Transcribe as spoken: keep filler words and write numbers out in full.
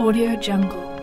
AudioJungle. AudioJungle.